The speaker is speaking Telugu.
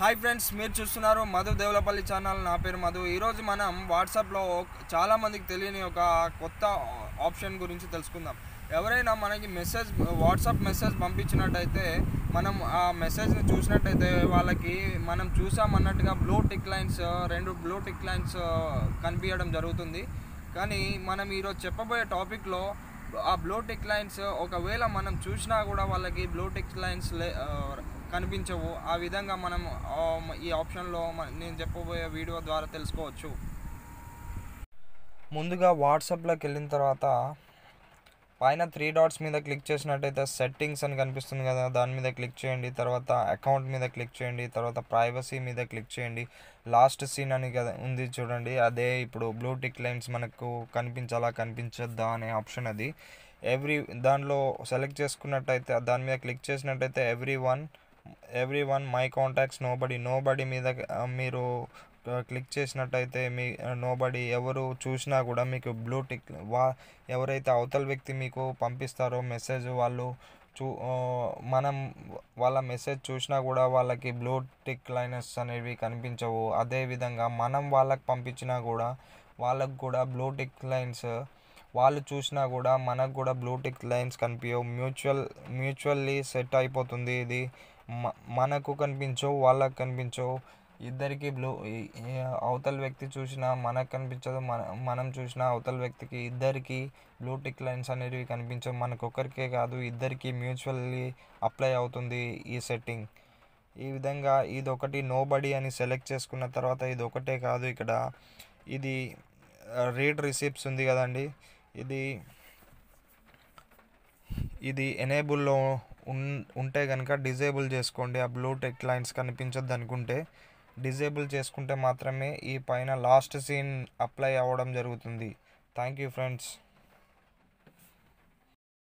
हाई फ्रेंड्स मेर चूस्तुन्नारू मधु देवुलपल्ली चैनल ना पेरु मधु ई रोजु मनम WhatsApp लो चाला मंदिकी तेलियनि ओक कोत्त ऑप्शन गुरिंचि तेलुसुकुंदाम। एवरैना मनकी मेसेज WhatsApp मेसेज पंपिंचिनट्लयिते मनम आ मेसेज नि चूसिनट्लयिते वाळ्ळकी मनम चूसामन्नट्लुगा ब्लू टिक लाइन्स रेंडु ब्लू टिक लाइन्स कनिपियडं जरुगुतुंदी। कानी मनम ई रोजु चेप्पबोये टापिक लो आ ब्लू टिक लाइन्स ओकवेळ मनम चूसिना कूडा वाळ्ळकी ब्लू टिक लाइन्स కనిపించవు। ఆ విధంగా మనం ఈ ఆప్షన్ లో నేను చెప్పబోయే వీడియో ద్వారా తెలుసుకోవచ్చు। ముందుగా WhatsApp లోకి వెళ్ళిన తర్వాత పైన 3 డాట్స్ మీద క్లిక్ చేసినట్లయితే సెట్టింగ్స్ అని కనిపిస్తుంది కదా, దాని మీద క్లిక్ చేయండి। తర్వాత అకౌంట్ మీద క్లిక్ చేయండి, తర్వాత ప్రైవసీ మీద క్లిక్ చేయండి। లాస్ట్ సీన్ అని కదా ఉంది చూడండి, అదే ఇప్పుడు బ్లూ టిక్ లైన్స్ మనకు కనిపించాలా కనిపించద్దా అనే ఆప్షన్ అది। ఎవ్రీ దానిలో సెలెక్ట్ చేసుకున్నట్లయితే దాని మీద క్లిక్ చేసినట్లయితే every one my contacts nobody మీద మీరు క్లిక్ చేసినట్లయితే మీ నోబడి ఎవరు చూసినా కూడా మీకు బ్లూ టిక్ ఎవరైతే అవతల వ్యక్తి మీకు పంపిస్తారో మెసేజ్ వాళ్ళు మనం వాళ్ళ మెసేజ్ చూసినా కూడా వాళ్ళకి బ్లూ టిక్ లైన్స్ అనేవి కనిపించవు। అదేవిధంగా మనం వాళ్ళకి పంపించినా కూడా వాళ్ళకు కూడా బ్లూ టిక్ లైన్స్ వాళ్ళు చూసినా కూడా మనకు కూడా బ్లూ టిక్ లైన్స్ కనిపించవు। మ్యూచువల్లీ సెట్ అయిపోతుంది। ఇది మనకు కనిపించవు వాళ్ళకు కనిపించవు, ఇద్దరికి బ్లూ అవతల వ్యక్తి చూసినా మనకు కనిపించదు, మనం చూసినా అవతల వ్యక్తికి ఇద్దరికి బ్లూ టిక్ లైన్స్ అనేవి కనిపించవు। మనకు ఒక్కరికే కాదు ఇద్దరికి మ్యూచువల్లీ అప్లై అవుతుంది ఈ సెట్టింగ్। ఈ విధంగా ఇదొకటి నోబడి అని సెలెక్ట్ చేసుకున్న తర్వాత ఇదొకటే కాదు, ఇక్కడ ఇది రీడ్ రిసిప్ట్స్ ఉంది కదండి, ఇది ఎనేబుల్లో ఉంటే కనుక డిజేబుల్ చేసుకోండి। ఆ బ్లూ టిక్ లైన్స్ కనిపించద్దు అనుకుంటే డిజేబుల్ చేసుకుంటే మాత్రమే ఈ పైన లాస్ట్ సీన్ అప్లై అవ్వడం జరుగుతుంది। Thank you friends.